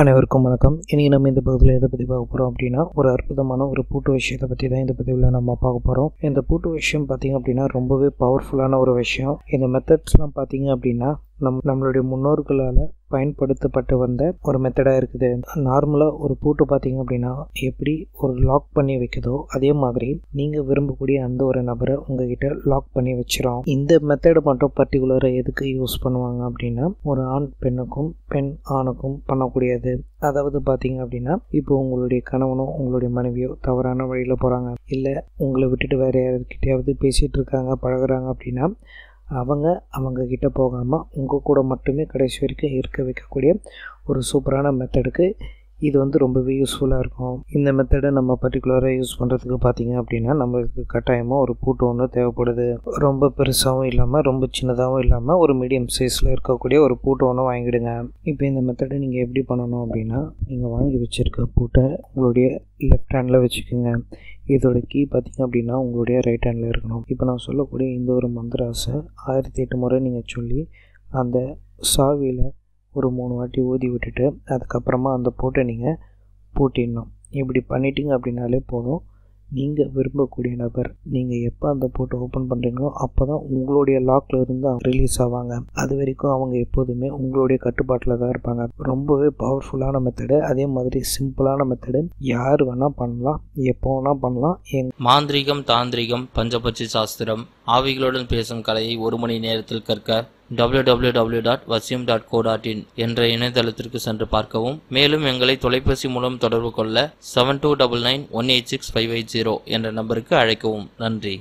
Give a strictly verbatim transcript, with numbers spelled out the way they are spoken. அனைவருக்கும் வணக்கம். இன்றைக்கி நம்ம இந்த பகுதியில் எதை பற்றி பார்க்க போகிறோம் அப்படின்னா, ஒரு அற்புதமான ஒரு பூட்டு விஷயத்தை பற்றி தான் இந்த பகுதியில் நம்ம பார்க்க போகிறோம். இந்த பூட்டு விஷயம் பார்த்திங்க அப்படின்னா ரொம்பவே பவர்ஃபுல்லான ஒரு விஷயம். இந்த மெத்தட்ஸ்லாம் பார்த்திங்க அப்படின்னா நம் நம்மளுடைய முன்னோர்களால் பயன்படுத்தப்பட்டு வந்த ஒரு மெத்தடாக இருக்குது. நார்மலாக ஒரு பூட்டு பார்த்திங்க அப்படின்னா எப்படி ஒரு லாக் பண்ணி வைக்குதோ அதே மாதிரி நீங்கள் விரும்பக்கூடிய அந்த ஒரு நபரை உங்ககிட்ட லாக் பண்ணி வச்சிடும். இந்த மெத்தடை மட்டும் பர்டிகுலராக எதுக்கு யூஸ் பண்ணுவாங்க அப்படின்னா, ஒரு ஆண் பெண்ணுக்கும் பெண் ஆணுக்கும் பண்ணக்கூடியது. அதாவது பார்த்திங்க அப்படின்னா, இப்போ உங்களுடைய கணவனோ உங்களுடைய மனைவியோ தவறான வழியில் போகிறாங்க, இல்லை உங்களை விட்டுட்டு வேறு யார்கிட்டையாவது பேசிகிட்டு இருக்காங்க பழகிறாங்க அப்படின்னா, அவங்க அவங்கக்கிட்ட போகாமல் உங்கள் கூட மட்டுமே கடைசி வரைக்கும் இருக்க வைக்கக்கூடிய ஒரு சூப்பரான மெத்தடுக்கு இது வந்து ரொம்பவே யூஸ்ஃபுல்லாக இருக்கும். இந்த மெத்தடை நம்ம பர்டிகுலராக யூஸ் பண்ணுறதுக்கு பார்த்திங்க அப்படின்னா நம்மளுக்கு கட்டாயமாக ஒரு பூட்டு ஒன்று தேவைப்படுது. ரொம்ப பெருசாகவும் இல்லாமல் ரொம்ப சின்னதாகவும் இல்லாமல் ஒரு மீடியம் சைஸில் இருக்கக்கூடிய ஒரு பூட்டு ஒன்று வாங்கிடுங்க. இப்போ இந்த மெத்தடை நீங்கள் எப்படி பண்ணணும் அப்படின்னா, நீங்கள் வாங்கி வச்சுருக்க பூட்டை உங்களுடைய லெஃப்ட் ஹேண்டில் வச்சுக்கோங்க. இதோட கீ பார்த்திங்க அப்படின்னா உங்களுடைய ரைட் ஹேண்டில் இருக்கணும். இப்போ நான் சொல்லக்கூடிய இந்த ஒரு மந்திராசை ஆயிரத்தி எட்டு முறை நீங்கள் சொல்லி அந்த சாவியில் ஒரு மூணு வாட்டி ஊதி விட்டுட்டு அதுக்கப்புறமா அந்த பூட்டை நீங்கள் பூட்டிடணும். இப்படி பண்ணிட்டீங்க அப்படின்னாலே போதும், நீங்கள் விரும்பக்கூடிய நபர் நீங்கள் எப்போ அந்த பூட்டை ஓப்பன் பண்ணுறீங்களோ அப்போ தான் உங்களுடைய லாக்கில் இருந்து ரிலீஸ் ஆவாங்க. அது வரைக்கும் அவங்க எப்போதுமே உங்களுடைய கட்டுப்பாட்டில் தான் இருப்பாங்க. ரொம்பவே பவர்ஃபுல்லான மெத்தடு, அதே மாதிரி சிம்பிளான மெத்தடு. யார் வேணால் பண்ணலாம், எப்போ வேணால் பண்ணலாம். எங் மாந்திரிகம், தாந்திரிகம், பஞ்சபட்சி சாஸ்திரம், ஆவிகளுடன் பேசும் கலையை ஒரு மணி நேரத்தில் கற்க W W W dot Wasim dot co dot in என்ற இணையதளத்திற்கு சென்று பார்க்கவும். மேலும் எங்களை தொலைபேசி மூலம் தொடர்பு கொள்ள seven two double nine one eight six five eight zero என்ற நம்பருக்கு அழைக்கவும். நன்றி.